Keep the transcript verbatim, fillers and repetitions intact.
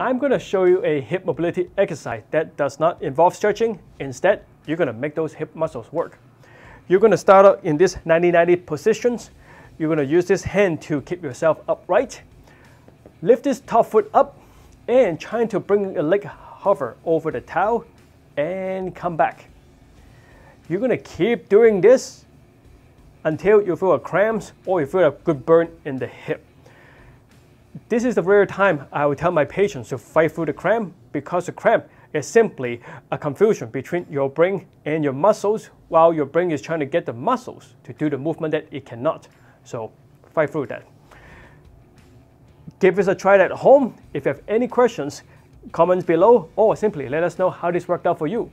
I'm going to show you a hip mobility exercise that does not involve stretching. Instead, you're going to make those hip muscles work. You're going to start out in this ninety ninety positions. You're going to use this hand to keep yourself upright. Lift this top foot up and trying to bring a leg hover over the towel and come back. You're going to keep doing this until you feel a cramp or you feel a good burn in the hip. This is the rare time I will tell my patients to fight through the cramp, because the cramp is simply a confusion between your brain and your muscles, while your brain is trying to get the muscles to do the movement that it cannot. So fight through that. Give this a try at home. If you have any questions, comments below, or simply let us know how this worked out for you.